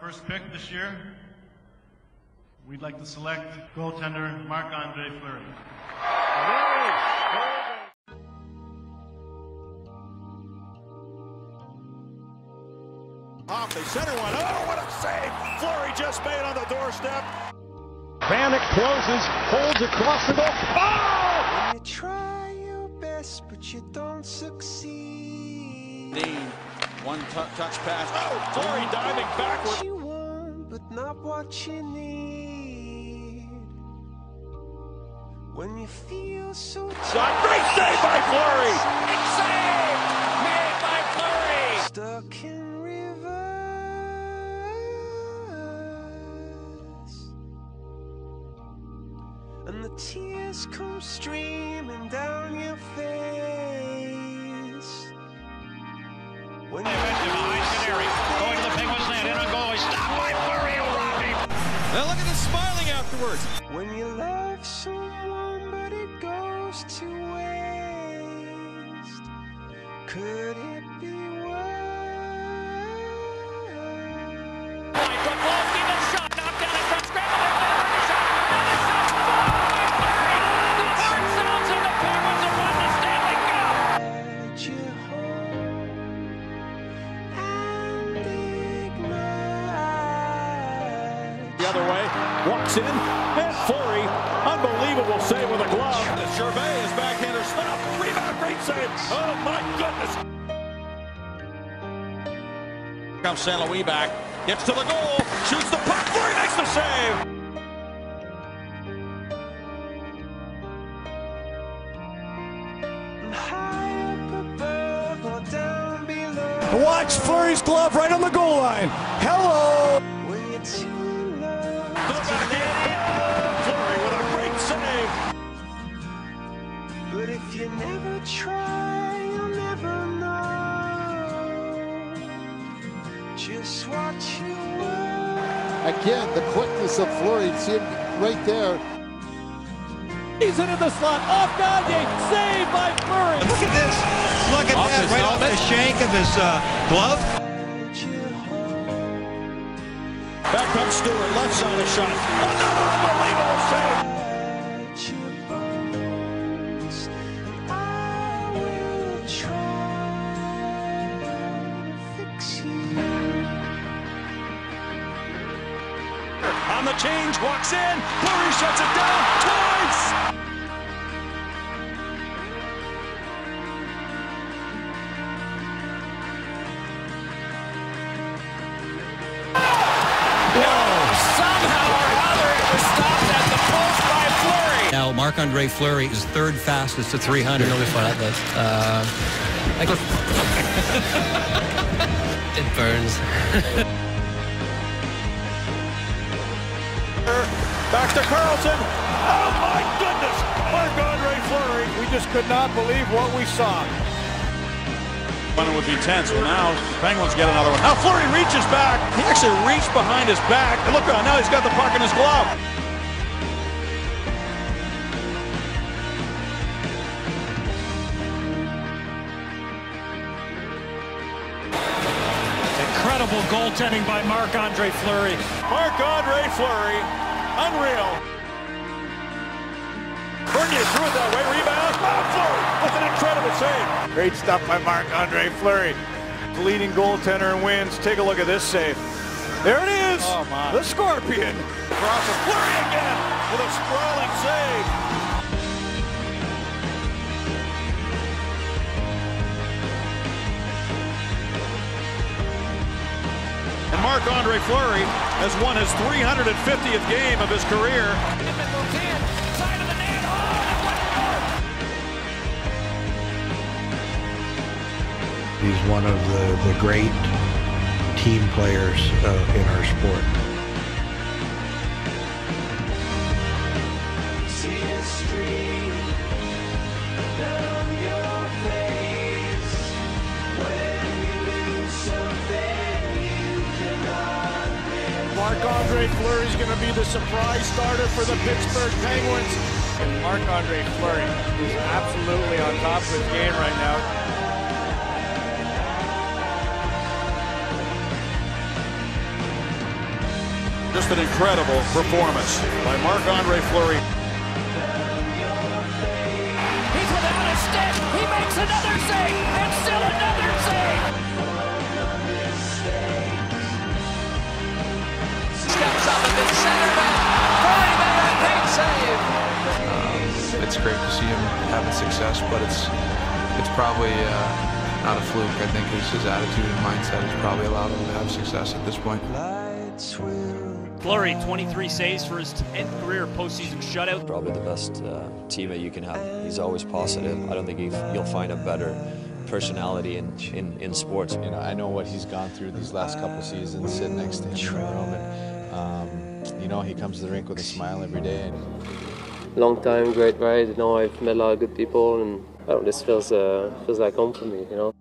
first pick this year, we'd like to select goaltender Marc-Andre Fleury. Off the center one. Oh, what a save! Fleury just made on the doorstep. Vanek closes, holds across the goal. Oh! You try your best, but you don't succeed. One touch pass. Oh, Fleury diving backwards. You want, but not what you need. When you feel so tired. Great save by Fleury. It's saved. Made by Fleury. Stuck in reverse, and the tears come streaming down your face. When going to the Penguins' net, in on goal, he's stopped by Fleury and Robbie. Now look at this smiling afterwards. When you love someone, but it goes to waste, could it be worse? Michael Wolski, the shot, knocked down in front, scrambled in front, shot, and it's not far away from Fleury. The heart sounds and the Penguins have won the Stanley Cup. Other way, walks in, and Fleury, unbelievable save with a glove. The Gervais is backhander, spin up, rebound, great save. Oh my goodness! Here comes St. Louis back, gets to the goal, shoots the puck, Fleury makes the save. Watch Fleury's glove right on the goal line. Hello. Fleury with a great save. But if you never try, you'll never know. Just watch your world. Again, the quickness of Fleury. See it right there. He's into the slot. Off Gagne. Saved by Fleury. Look at this. Look at that. Right off the shank of his glove. Back comes Stewart, left side of shot. Another unbelievable save. On the change, walks in. Fleury shuts it down twice. Now, Marc-Andre Fleury is third fastest to 300. Nobody thought that. It burns. Back to Carlson. Oh, my goodness. Marc-Andre Fleury. We just could not believe what we saw. One would be tense. Well, now Penguins get another one. Now Fleury reaches back. He actually reached behind his back. And look, now he's got the puck in his glove. Incredible goaltending by Marc-Andre Fleury. Marc-Andre Fleury, unreal. Bernier threw it that way, rebound. Oh, Fleury with an incredible save. Great stop by Marc-Andre Fleury. Leading goaltender and wins. Take a look at this save. There it is. Oh, my. The Scorpion. Crosses Fleury again with a sprawling save. Marc-Andre Fleury has won his 350th game of his career. He's one of the great team players in our sport. See a stream down your face when you lose something. Marc-Andre Fleury is going to be the surprise starter for the Pittsburgh Penguins. And Marc-Andre Fleury is absolutely on top of his game right now. Just an incredible performance by Marc-Andre Fleury. He's without a stick. He makes another save and still another save. Steps up into center back. Fleury made a big save. It's great to see him having success, but it's probably not a fluke. I think his attitude and mindset has probably allowed him to have success at this point. Fleury, 23 saves for his 10th career postseason shutout. Probably the best teammate you can have. He's always positive. I don't think you'll find a better personality in sports. You know, I know what he's gone through these last couple seasons, sitting next to him in the room, and you know, he comes to the rink with a smile every day. Long time, great ride. You know, I've met a lot of good people, and oh, this feels like home for me, you know.